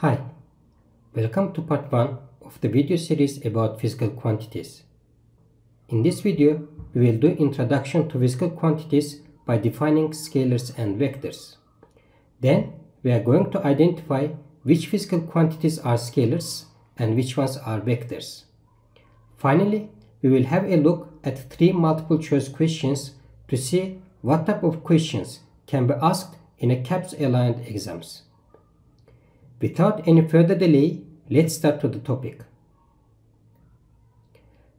Hi, welcome to part 1 of the video series about physical quantities. In this video, we will do introduction to physical quantities by defining scalars and vectors. Then, we are going to identify which physical quantities are scalars and which ones are vectors. Finally, we will have a look at 3 multiple choice questions to see what type of questions can be asked in a CAPS aligned exams. Without any further delay, let's start with the topic.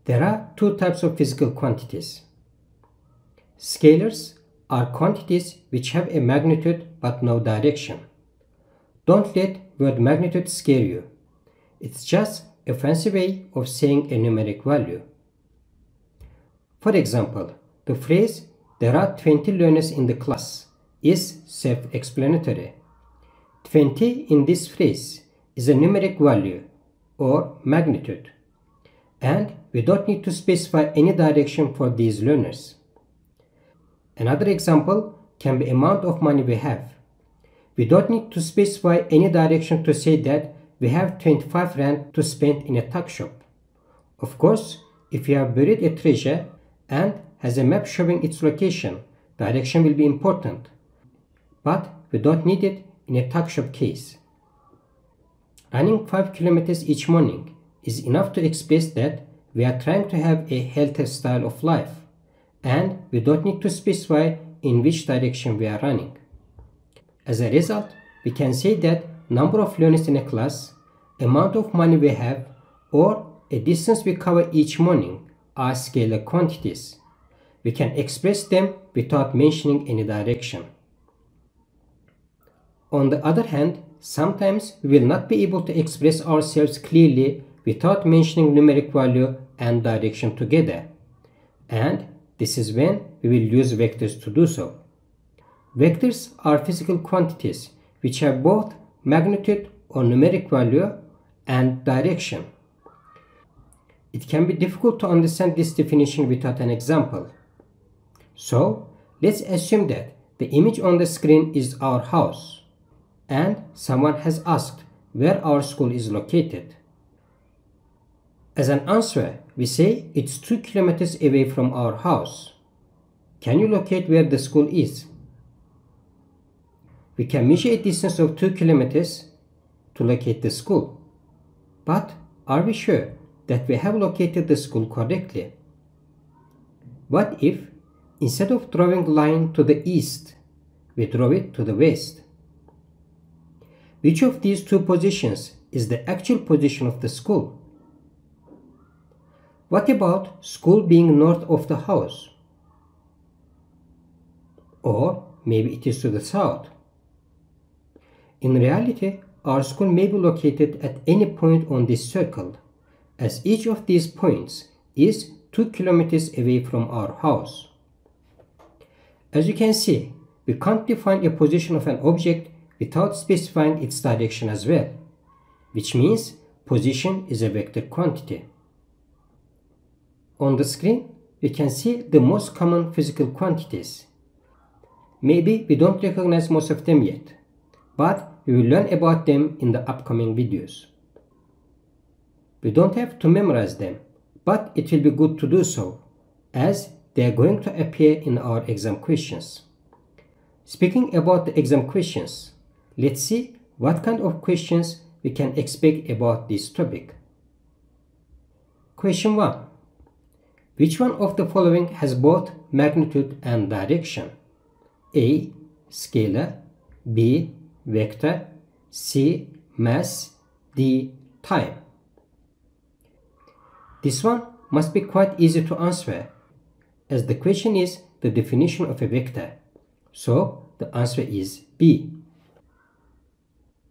There are 2 types of physical quantities. Scalars are quantities which have a magnitude but no direction. Don't let word magnitude scare you. It's just a fancy way of saying a numeric value. For example, the phrase "there are 20 learners in the class" is self-explanatory. 20 in this phrase is a numeric value or magnitude, and we don't need to specify any direction for these learners. Another example can be amount of money we have. We don't need to specify any direction to say that we have 25 rand to spend in a tuck shop. Of course, if you have buried a treasure and has a map showing its location, direction will be important, but we don't need it in a tuck shop case. Running 5 kilometers each morning is enough to express that we are trying to have a healthy style of life, and we don't need to specify in which direction we are running. As a result, we can say that number of learners in a class, amount of money we have, or a distance we cover each morning are scalar quantities. We can express them without mentioning any direction. On the other hand, sometimes we will not be able to express ourselves clearly without mentioning numeric value and direction together, and this is when we will use vectors to do so. Vectors are physical quantities which have both magnitude or numeric value and direction. It can be difficult to understand this definition without an example. So, let's assume that the image on the screen is our house, and someone has asked where our school is located. As an answer, we say it's 2 kilometers away from our house. Can you locate where the school is? We can measure a distance of 2 kilometers to locate the school. But are we sure that we have located the school correctly? What if, instead of drawing a line to the east, we draw it to the west? Which of these 2 positions is the actual position of the school? What about school being north of the house? Or maybe it is to the south. In reality, our school may be located at any point on this circle, as each of these points is 2 kilometers away from our house. As you can see, we can't define a position of an object without specifying its direction as well, which means position is a vector quantity. On the screen, we can see the most common physical quantities. Maybe we don't recognize most of them yet, but we will learn about them in the upcoming videos. We don't have to memorize them, but it will be good to do so, as they are going to appear in our exam questions. Speaking about the exam questions, let's see what kind of questions we can expect about this topic. Question 1. Which one of the following has both magnitude and direction? A. Scalar. B. Vector. C. Mass. D. Time. This one must be quite easy to answer, as the question is the definition of a vector. So, the answer is B.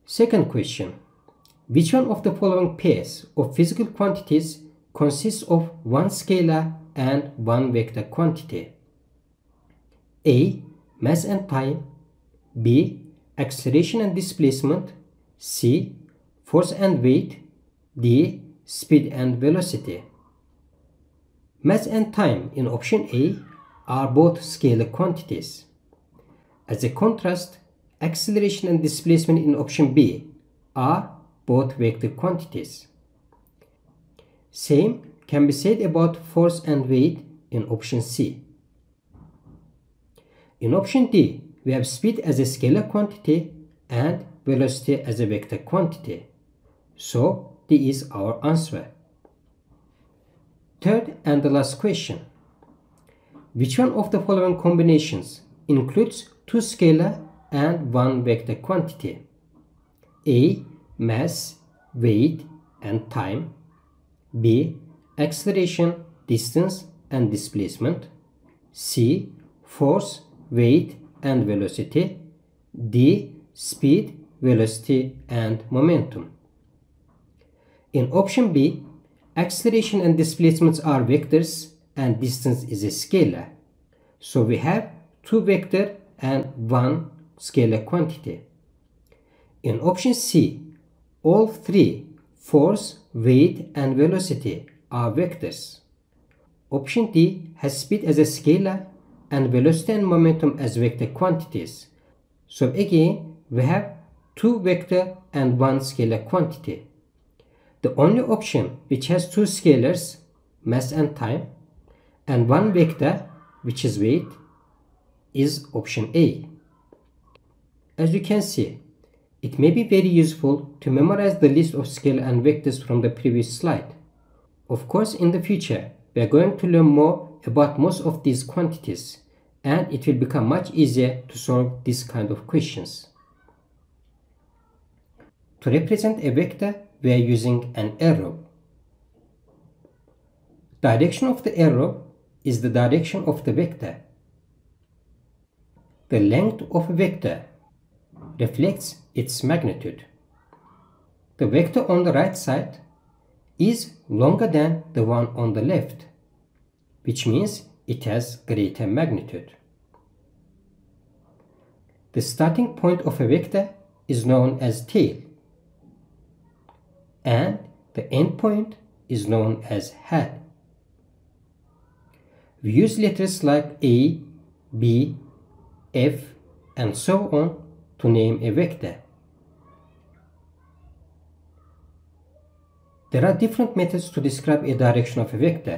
Second question. Which one of the following pairs of physical quantities consists of 1 scalar and 1 vector quantity? A. Mass and time. B. Acceleration and displacement. C. Force and weight. D. Speed and velocity. Mass and time in option A are both scalar quantities. As a contrast, acceleration and displacement in option B are both vector quantities. Same can be said about force and weight in option C. In option D, we have speed as a scalar quantity and velocity as a vector quantity. So, D is our answer. Third and the last question. Which one of the following combinations includes two scalar and one vector quantity? A. Mass, weight, and time. B. Acceleration, distance, and displacement. C. Force, weight, and velocity. D. Speed, velocity, and momentum. In option B, acceleration and displacements are vectors and distance is a scalar. So we have two vector and one scalar quantity. In option C, all three, force, weight, and velocity, are vectors. Option D has speed as a scalar and velocity and momentum as vector quantities. So again, we have two vector and one scalar quantity. The only option which has two scalars, mass and time, and one vector, which is weight, is option A. As you can see, it may be very useful to memorize the list of scalar and vectors from the previous slide. Of course, in the future, we are going to learn more about most of these quantities, and it will become much easier to solve this kind of questions. To represent a vector, we are using an arrow. Direction of the arrow is the direction of the vector. The length of a vector reflects its magnitude. The vector on the right side is longer than the one on the left, which means it has greater magnitude. The starting point of a vector is known as tail, and the end point is known as head. We use letters like A, B, F, and so on to name a vector. There are different methods to describe a direction of a vector.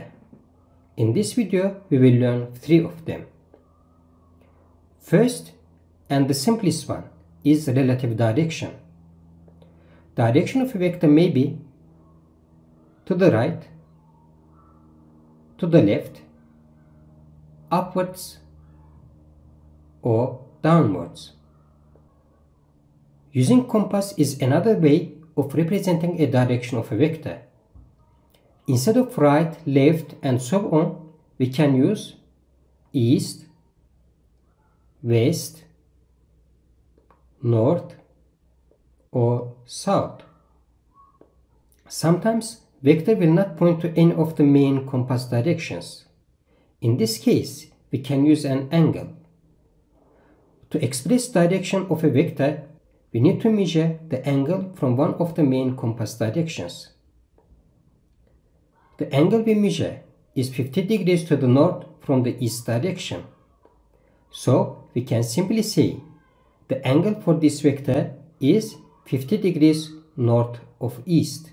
In this video, we will learn three of them. First, and the simplest one, is relative direction. Direction of a vector may be to the right, to the left, upwards, or downwards. Using compass is another way of representing a direction of a vector. Instead of right, left, and so on, we can use east, west, north, or south. Sometimes vector will not point to any of the main compass directions. In this case, we can use an angle. To express direction of a vector, we need to measure the angle from one of the main compass directions. The angle we measure is 50 degrees to the north from the east direction. So we can simply say the angle for this vector is 50 degrees north of east.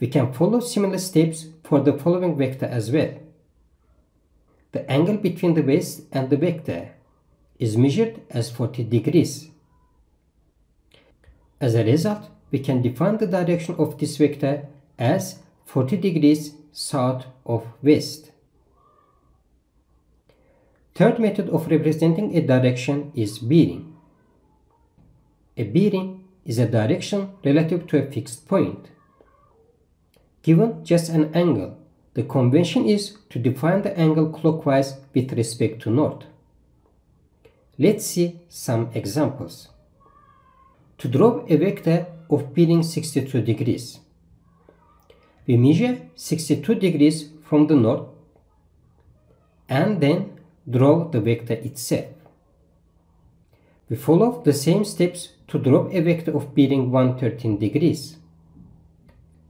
We can follow similar steps for the following vector as well. The angle between the base and the vector is measured as 40 degrees. As a result, we can define the direction of this vector as 40 degrees south of west. Third method of representing a direction is bearing. A bearing is a direction relative to a fixed point. Given just an angle, the convention is to define the angle clockwise with respect to north. Let's see some examples. To draw a vector of bearing 62 degrees, we measure 62 degrees from the north and then draw the vector itself. We follow the same steps to draw a vector of bearing 113 degrees.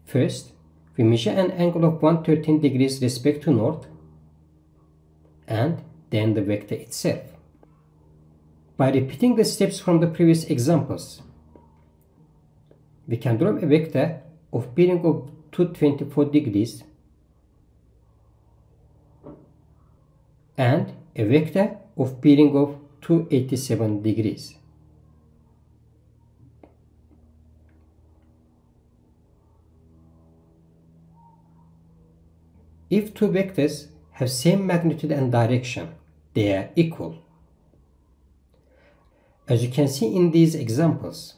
First, we measure an angle of 113 degrees respect to north and then the vector itself. By repeating the steps from the previous examples, we can draw a vector of bearing of 224 degrees and a vector of bearing of 287 degrees. If two vectors have same magnitude and direction, they are equal. As you can see in these examples,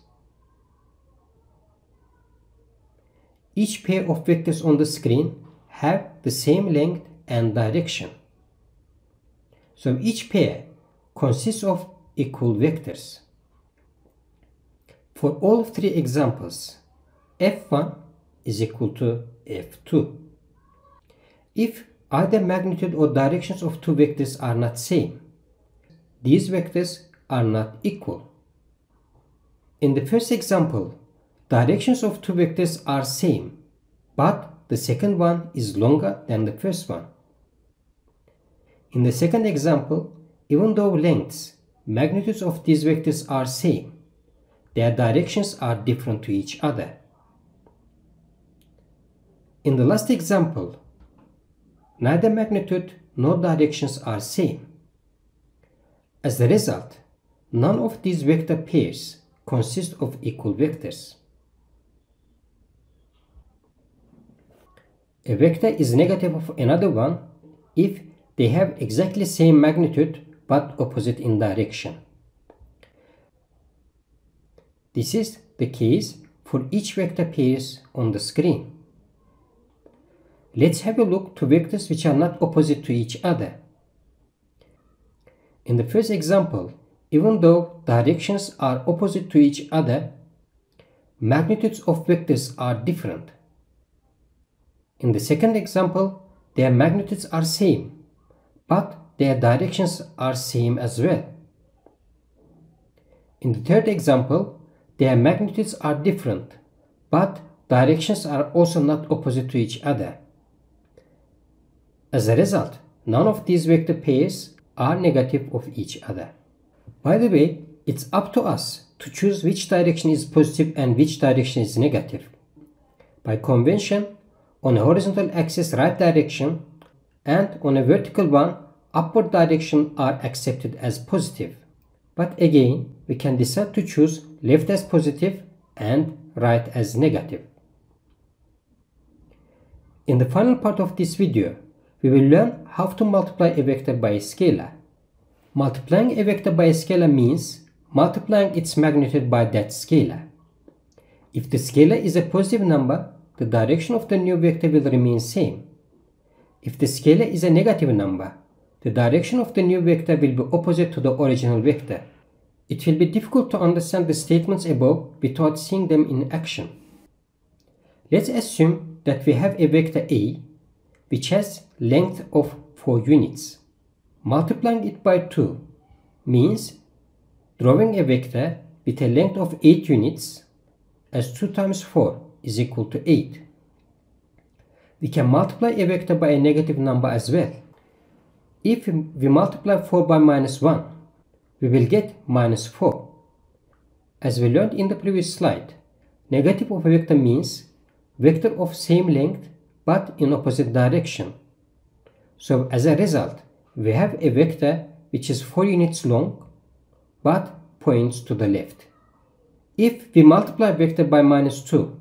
each pair of vectors on the screen have the same length and direction. So each pair consists of equal vectors. For all three examples, f1 is equal to f2. If either magnitude or directions of two vectors are not same, these vectors are not equal. In the first example, directions of two vectors are same, but the second one is longer than the first one. In the second example, even though lengths, magnitudes of these vectors are same, their directions are different to each other. In the last example, neither magnitude nor directions are same. As a result, none of these vector pairs consist of equal vectors. A vector is negative of another one if they have exactly same magnitude but opposite in direction. This is the case for each vector pairs on the screen. Let's have a look to vectors which are not opposite to each other. In the first example, even though directions are opposite to each other, magnitudes of vectors are different. In the second example, their magnitudes are same, but their directions are same as well. In the third example, their magnitudes are different, but directions are also not opposite to each other. As a result, none of these vector pairs are negative of each other. By the way, it's up to us to choose which direction is positive and which direction is negative. By convention, on a horizontal axis right direction and on a vertical one upward direction are accepted as positive. But again, we can decide to choose left as positive and right as negative. In the final part of this video, we will learn how to multiply a vector by a scalar. Multiplying a vector by a scalar means multiplying its magnitude by that scalar. If the scalar is a positive number, the direction of the new vector will remain same. If the scalar is a negative number, the direction of the new vector will be opposite to the original vector. It will be difficult to understand the statements above without seeing them in action. Let's assume that we have a vector A, which has length of 4 units. Multiplying it by 2 means drawing a vector with a length of 8 units, as 2 times 4 is equal to 8. We can multiply a vector by a negative number as well. If we multiply 4 by -1, we will get -4. As we learned in the previous slide, negative of a vector means vector of same length but in opposite direction. So as a result, we have a vector which is 4 units long but points to the left. If we multiply vector by -2,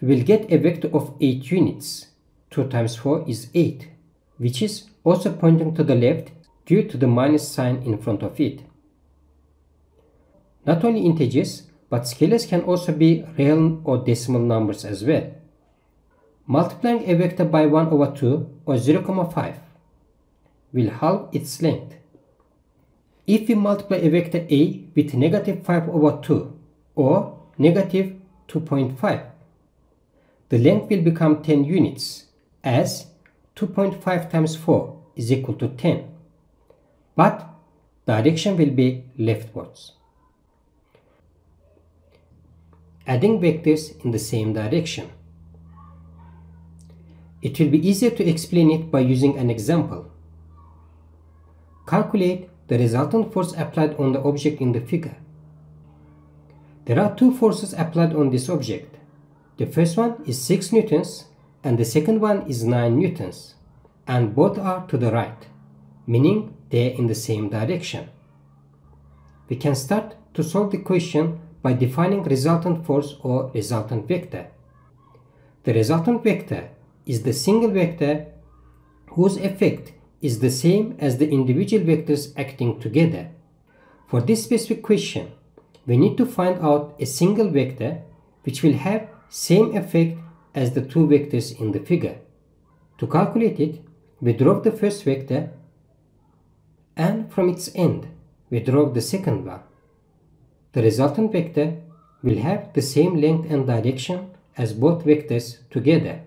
we will get a vector of 8 units. 2 times 4 is 8, which is also pointing to the left due to the minus sign in front of it. Not only integers, but scalars can also be real or decimal numbers as well. Multiplying a vector by 1/2 or 0,5 will halve its length. If we multiply a vector A with -5/2 or -2.5, the length will become 10 units, as 2.5 times 4 is equal to 10, but direction will be leftwards. Adding vectors in the same direction. It will be easier to explain it by using an example. Calculate the resultant force applied on the object in the figure. There are two forces applied on this object, The first one is 6 newtons and the second one is 9 newtons, and both are to the right, meaning they are in the same direction. We can start to solve the question by defining resultant force or resultant vector. The resultant vector is the single vector whose effect is the same as the individual vectors acting together. For this specific question, we need to find out a single vector which will have same effect as the two vectors in the figure. To calculate it, we draw the first vector, and from its end, we draw the second one. The resultant vector will have the same length and direction as both vectors together.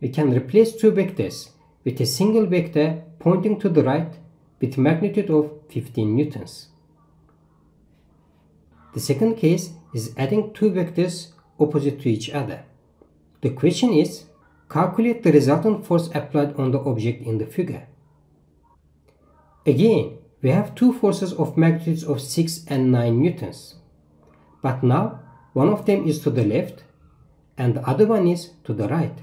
We can replace two vectors with a single vector pointing to the right with magnitude of 15 newtons. The second case is adding two vectors opposite to each other. The question is, calculate the resultant force applied on the object in the figure. Again, we have two forces of magnitudes of 6 and 9 newtons. But now, one of them is to the left and the other one is to the right.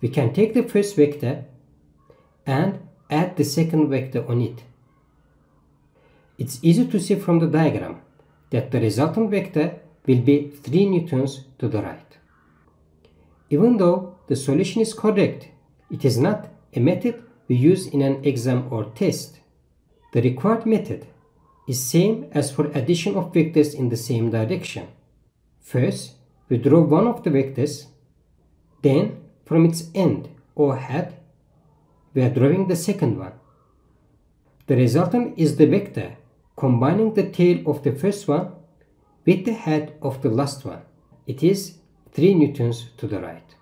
We can take the first vector and add the second vector on it. It's easy to see from the diagram that the resultant vector will be 3 newtons to the right. Even though the solution is correct, it is not a method we use in an exam or test. The required method is same as for addition of vectors in the same direction. First, we draw one of the vectors, then from its end or head, we are drawing the second one. The resultant is the vector combining the tail of the first one with the head of the last one. It is 3 newtons to the right.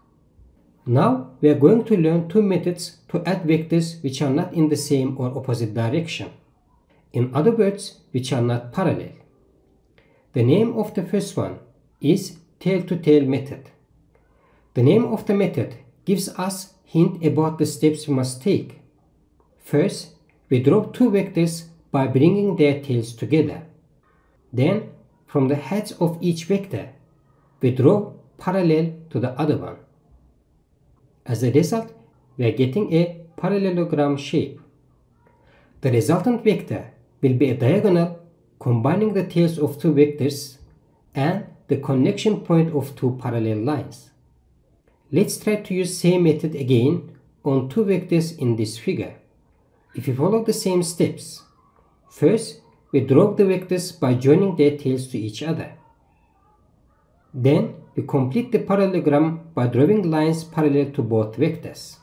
Now we are going to learn two methods to add vectors which are not in the same or opposite direction. In other words, which are not parallel. The name of the first one is tail-to-tail method. The name of the method gives us hint about the steps we must take. First, we draw two vectors by bringing their tails together. Then, from the heads of each vector, we draw parallel to the other one. As a result, we are getting a parallelogram shape. The resultant vector will be a diagonal combining the tails of two vectors and the connection point of two parallel lines. Let's try to use same method again on two vectors in this figure. If we follow the same steps, first we draw the vectors by joining their tails to each other. Then we complete the parallelogram by drawing lines parallel to both vectors.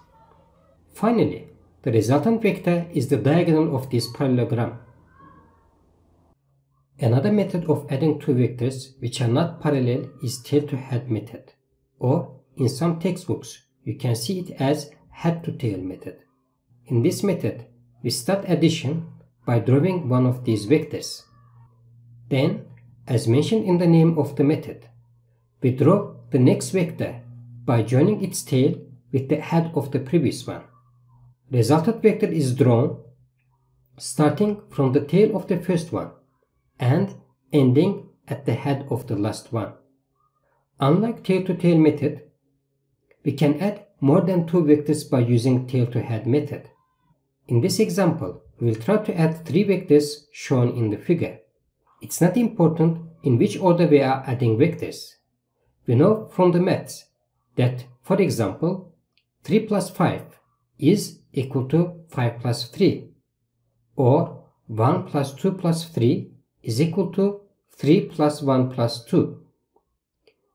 Finally, the resultant vector is the diagonal of this parallelogram. Another method of adding two vectors which are not parallel is tail-to-head method, or in some textbooks you can see it as head-to-tail method. In this method, we start addition by drawing one of these vectors. Then, as mentioned in the name of the method, we draw the next vector by joining its tail with the head of the previous one. Resultant vector is drawn starting from the tail of the first one and ending at the head of the last one. Unlike tail-to-tail method, we can add more than two vectors by using tail-to-head method. In this example, we will try to add three vectors shown in the figure. It's not important in which order we are adding vectors. We know from the maths that, for example, 3 plus 5 is equal to 5 plus 3, or 1 plus 2 plus 3 is equal to 3 plus 1 plus 2.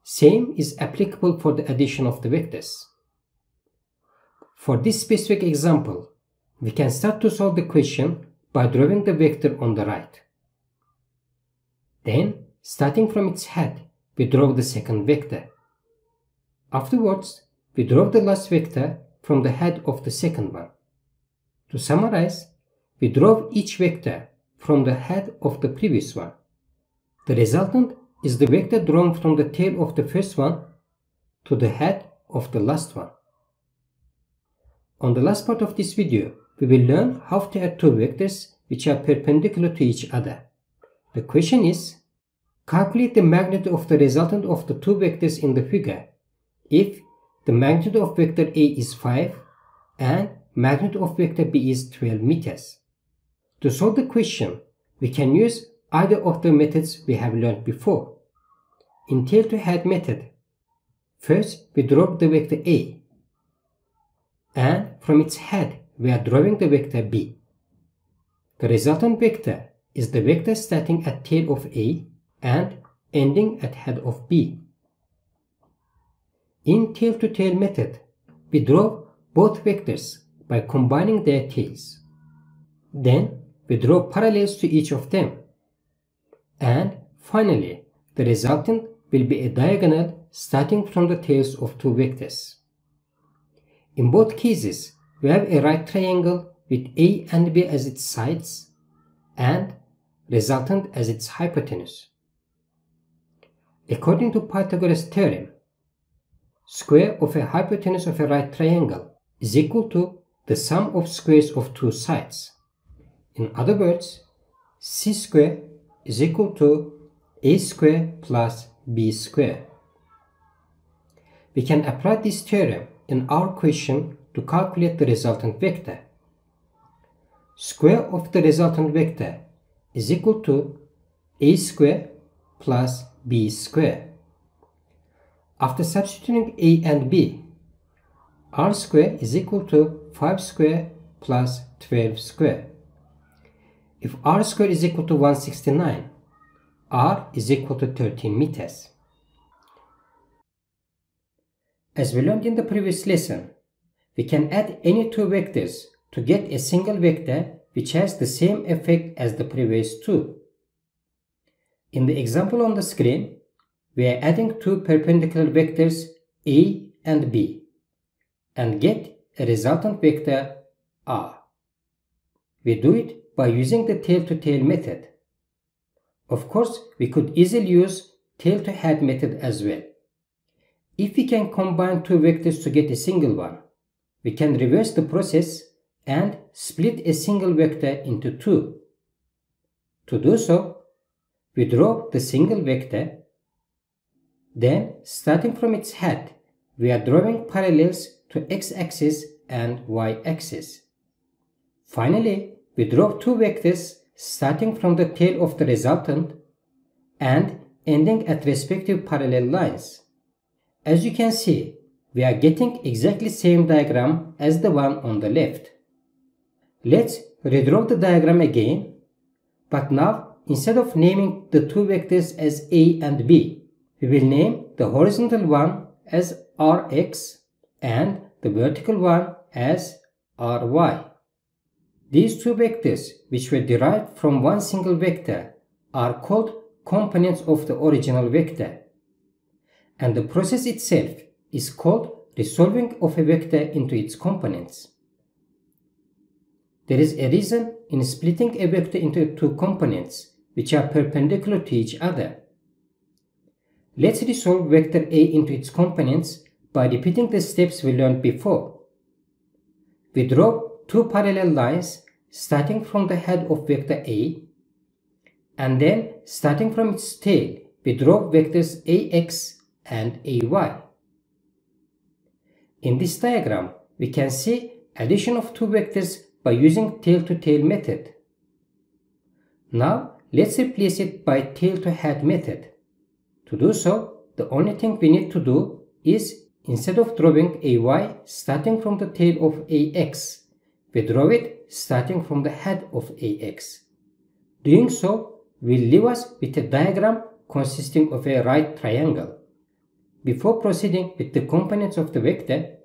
Same is applicable for the addition of the vectors. For this specific example, we can start to solve the question by drawing the vector on the right. Then, starting from its head, we draw the second vector. Afterwards, we draw the last vector from the head of the second one. To summarize, we draw each vector from the head of the previous one. The resultant is the vector drawn from the tail of the first one to the head of the last one. On the last part of this video, we will learn how to add two vectors which are perpendicular to each other. The question is, Calculate the magnitude of the resultant of the two vectors in the figure. If the magnitude of vector A is 5 and magnitude of vector B is 12 meters. To solve the question, we can use either of the methods we have learned before. In tail-to-head method, first we drop the vector A, and from its head we are drawing the vector B. The resultant vector is the vector starting at tail of A and ending at head of B. In tail-to-tail method, we draw both vectors by combining their tails. Then we draw parallels to each of them. And finally, the resultant will be a diagonal starting from the tails of two vectors. In both cases, we have a right triangle with A and B as its sides and resultant as its hypotenuse. According to Pythagoras' theorem, square of a hypotenuse of a right triangle is equal to the sum of squares of two sides. In other words, C square is equal to A square plus B square. We can apply this theorem in our question to calculate the resultant vector. Square of the resultant vector is equal to A square plus B square. After substituting A and B, r square is equal to 5 square plus 12 square. If r square is equal to 169, r is equal to 13 meters. As we learned in the previous lesson, we can add any two vectors to get a single vector which has the same effect as the previous two. In the example on the screen, we are adding two perpendicular vectors A and B and get a resultant vector R. We do it by using the tail-to-tail method. Of course, we could easily use tail-to-head method as well. If we can combine two vectors to get a single one, we can reverse the process and split a single vector into two. To do so, we draw the single vector. Then, starting from its head, we are drawing parallels to x-axis and y-axis. Finally, we draw two vectors starting from the tail of the resultant and ending at respective parallel lines. As you can see, we are getting exactly the same diagram as the one on the left. Let's redraw the diagram again, but now instead of naming the two vectors as A and B, we will name the horizontal one as Rx and the vertical one as Ry. These two vectors, which were derived from one single vector, are called components of the original vector. And the process itself is called resolving of a vector into its components. There is a reason in splitting a vector into two components, which are perpendicular to each other. Let's resolve vector A into its components by repeating the steps we learned before. We draw two parallel lines starting from the head of vector A, and then starting from its tail, we draw vectors Ax and Ay. In this diagram, we can see addition of two vectors by using tail-to-tail method. Now, let's replace it by tail-to-head method. To do so, the only thing we need to do is, instead of drawing Ay starting from the tail of Ax, we draw it starting from the head of Ax. Doing so will leave us with a diagram consisting of a right triangle. Before proceeding with the components of the vector,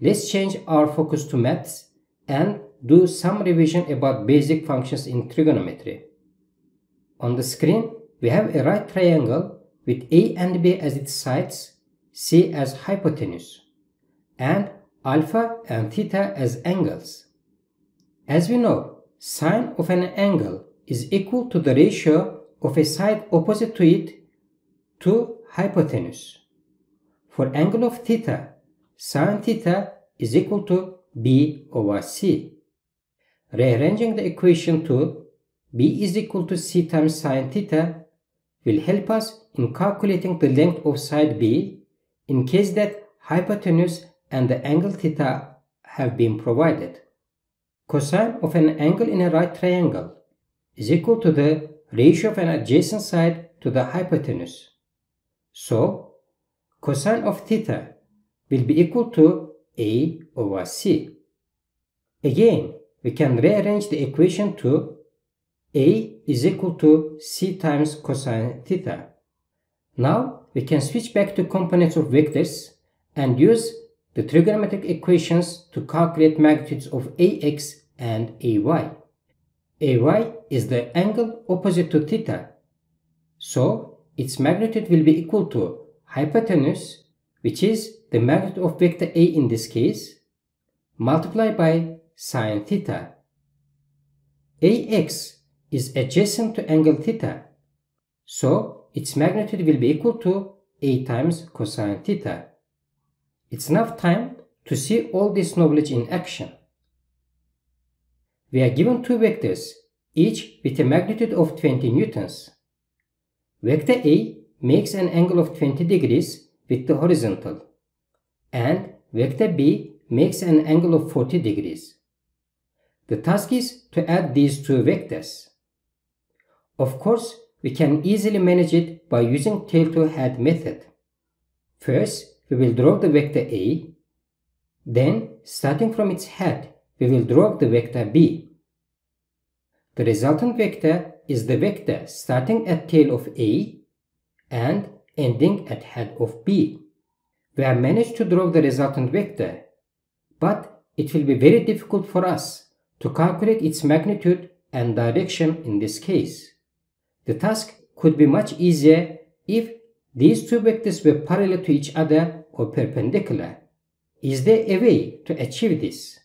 let's change our focus to maths and do some revision about basic functions in trigonometry. On the screen, we have a right triangle with A and B as its sides, C as hypotenuse, and alpha and theta as angles. As we know, sine of an angle is equal to the ratio of a side opposite to it to hypotenuse. For angle of theta, sine theta is equal to B over C. Rearranging the equation to B is equal to C times sine theta, will help us in calculating the length of side B in case that hypotenuse and the angle theta have been provided. Cosine of an angle in a right triangle is equal to the ratio of an adjacent side to the hypotenuse. So, cosine of theta will be equal to A over C. Again, we can rearrange the equation to A is equal to C times cosine theta. Now, we can switch back to components of vectors and use the trigonometric equations to calculate magnitudes of Ax and Ay. Ay is the angle opposite to theta, so its magnitude will be equal to hypotenuse, which is the magnitude of vector A in this case, multiplied by sine theta. Ax is adjacent to angle theta, so its magnitude will be equal to A times cosine theta. It's enough time to see all this knowledge in action. We are given two vectors, each with a magnitude of 20 newtons. Vector A makes an angle of 20 degrees with the horizontal, and vector B makes an angle of 40 degrees. The task is to add these two vectors. Of course, we can easily manage it by using tail-to-head method. First, we will draw the vector A, then starting from its head, we will draw the vector B. The resultant vector is the vector starting at tail of A and ending at head of B. We have managed to draw the resultant vector, but it will be very difficult for us to calculate its magnitude and direction in this case. The task could be much easier if these two vectors were parallel to each other or perpendicular. Is there a way to achieve this?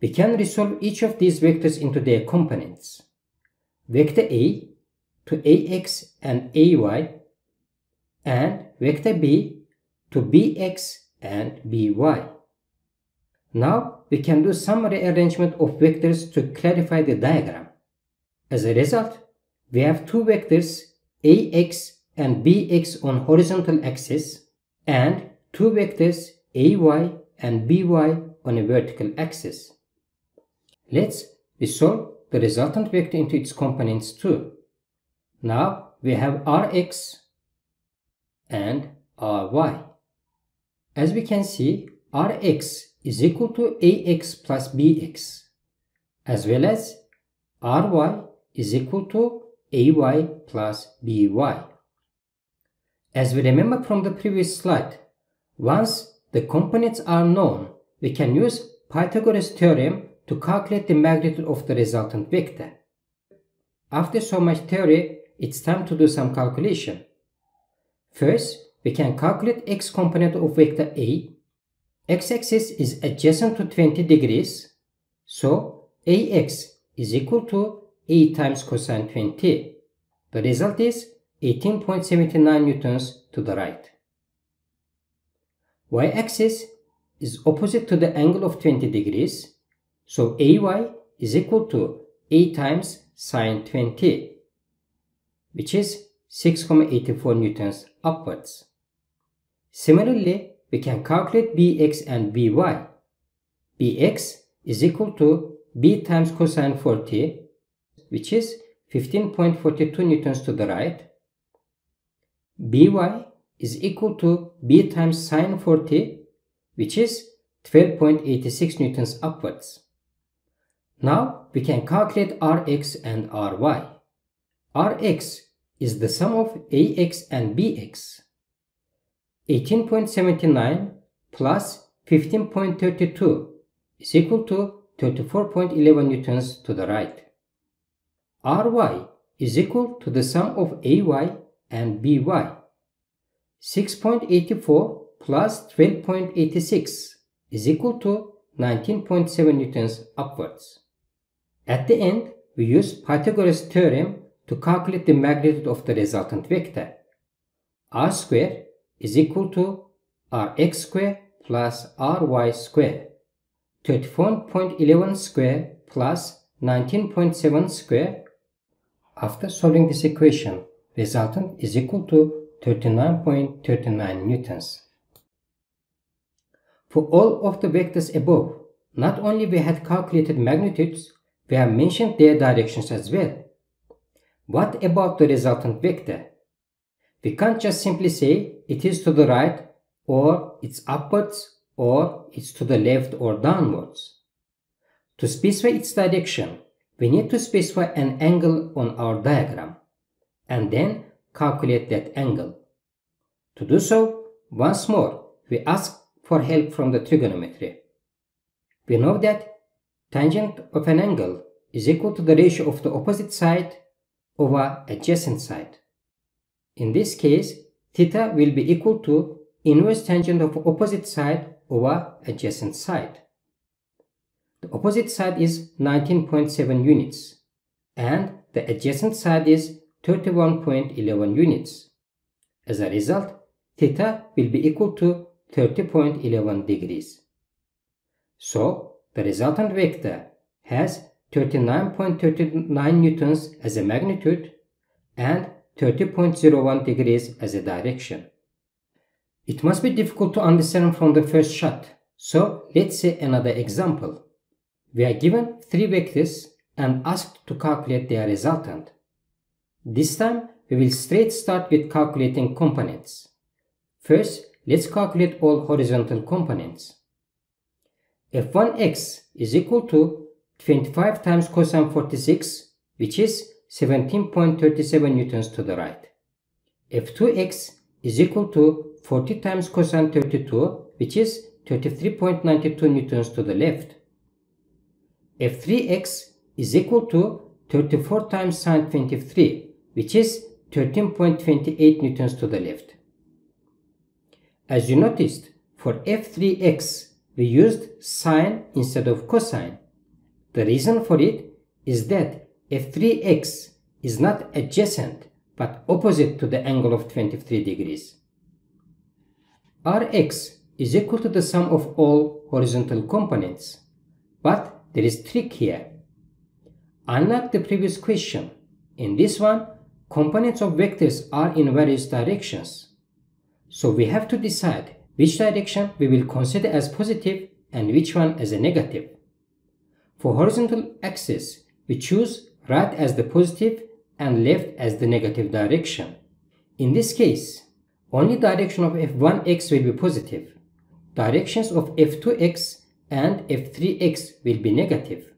We can resolve each of these vectors into their components. Vector A to Ax and Ay, and vector B to Bx and By. Now we can do some rearrangement of vectors to clarify the diagram. As a result, we have two vectors Ax and Bx on horizontal axis and two vectors Ay and By on a vertical axis. Let's resolve the resultant vector into its components too. Now we have Rx and Ry. As we can see, Rx is equal to Ax plus Bx, as well as Ry is equal to Ay plus By. As we remember from the previous slide, once the components are known, we can use Pythagoras' theorem to calculate the magnitude of the resultant vector. After so much theory, it's time to do some calculation. First, we can calculate x component of vector A. X-axis is adjacent to 20 degrees, so Ax is equal to A times cosine 20. The result is 18.79 newtons to the right. Y-axis is opposite to the angle of 20 degrees, so Ay is equal to A times sine 20, which is 6.84 newtons upwards. Similarly, we can calculate Bx and By. Bx is equal to B times cosine 40, which is 15.42 newtons to the right. By is equal to B times sine 40, which is 12.86 newtons upwards. Now we can calculate Rx and Ry. Rx is the sum of Ax and Bx. 18.79 plus 15.32 is equal to 34.11 newtons to the right. Ry is equal to the sum of Ay and By. 6.84 plus 12.86 is equal to 19.7 newtons upwards. At the end, we use Pythagoras' theorem to calculate the magnitude of the resultant vector. R square is equal to Rx square plus Ry square. 34.11 square plus 19.7 square. After solving this equation, Resultant is equal to 39.39 newtons. For all of the vectors above, not only we had calculated magnitudes, we have mentioned their directions as well. What about the resultant vector? We can't just simply say it is to the right, or it's upwards, or it's to the left or downwards. To specify its direction, we need to specify an angle on our diagram, and then calculate that angle. To do so, once more, we ask for help from the trigonometry. We know that tangent of an angle is equal to the ratio of the opposite side over adjacent side. In this case, theta will be equal to inverse tangent of opposite side over adjacent side. The opposite side is 19.7 units and the adjacent side is 31.11 units. As a result, theta will be equal to 30.11 degrees. So, the resultant vector has 39.39 newtons as a magnitude and 30.01 degrees as a direction. It must be difficult to understand from the first shot, so let's say another example. We are given three vectors and asked to calculate their resultant. This time, we will straight start with calculating components. First, let's calculate all horizontal components. f1x is equal to 25 times cosine 46, which is 17.37 newtons to the right. f2x is equal to 40 times cosine 32, which is 33.92 newtons to the left. f3x is equal to 34 times sine 23, which is 13.28 newtons to the left. As you noticed, for f3x, we used sine instead of cosine. The reason for it is that f3x is not adjacent but opposite to the angle of 23 degrees. Rx is equal to the sum of all horizontal components, but there is a trick here. Unlike the previous question, in this one, components of vectors are in various directions. So we have to decide which direction we will consider as positive and which one as a negative. For horizontal axis, we choose right as the positive and left as the negative direction. In this case, only direction of f1x will be positive. Directions of f2x and f3x will be negative.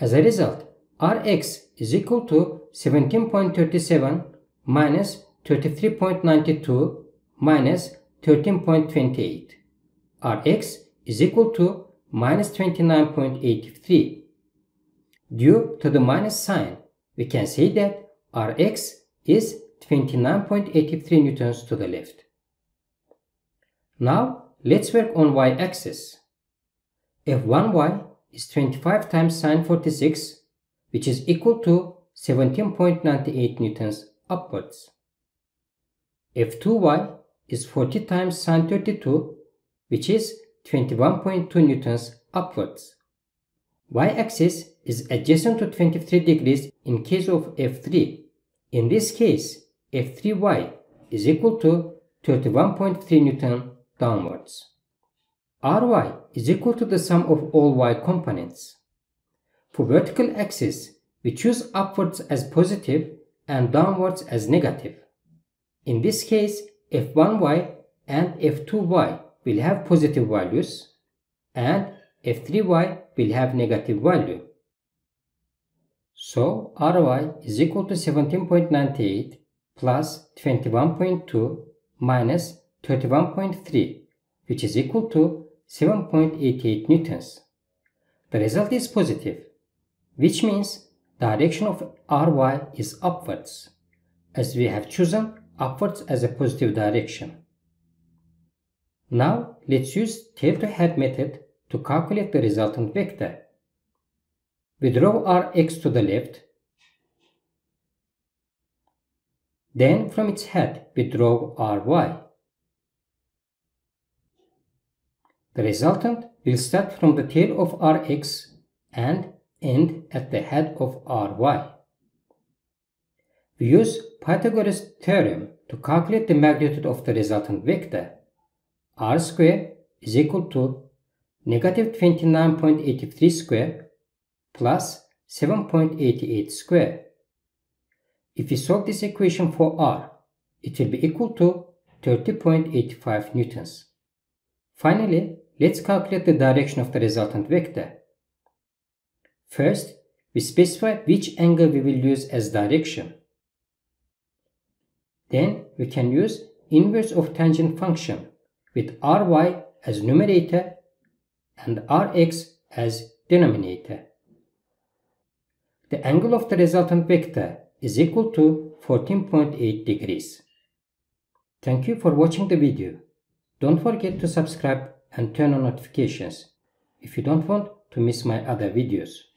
As a result, Rx is equal to 17.37 minus 33.92 minus 13.28. Rx is equal to minus 29.83. Due to the minus sign, we can say that Rx is 29.83 newtons to the left. Now, let's work on y-axis. f1y is 25 times sine 46, which is equal to 17.98 newtons upwards. f2y is 40 times sine 32, which is 21.2 newtons upwards. Y-axis is adjacent to 23 degrees in case of f3. In this case, f3y is equal to 31.3 newtons downwards. Ry is equal to the sum of all y components. For vertical axis, we choose upwards as positive and downwards as negative. In this case, f1y and f2y will have positive values and f3y will have negative value. So Ry is equal to 17.98 plus 21.2 minus 31.3, which is equal to 7.88 newtons. The result is positive, which means direction of Ry is upwards, as we have chosen upwards as a positive direction. Now let's use tail-to-head method to calculate the resultant vector. We draw Rx to the left, then from its head we draw Ry. The resultant will start from the tail of Rx and end at the head of Ry. we use Pythagoras theorem to calculate the magnitude of the resultant vector. R square is equal to negative 29.83 square plus 7.88 square. If we solve this equation for R, it will be equal to 30.85 newtons. Finally, let's calculate the direction of the resultant vector. First, we specify which angle we will use as direction. Then we can use inverse of tangent function with Ry as numerator and Rx as denominator. The angle of the resultant vector is equal to 14.8 degrees. Thank you for watching the video. Don't forget to subscribe and turn on notifications if you don't want to miss my other videos.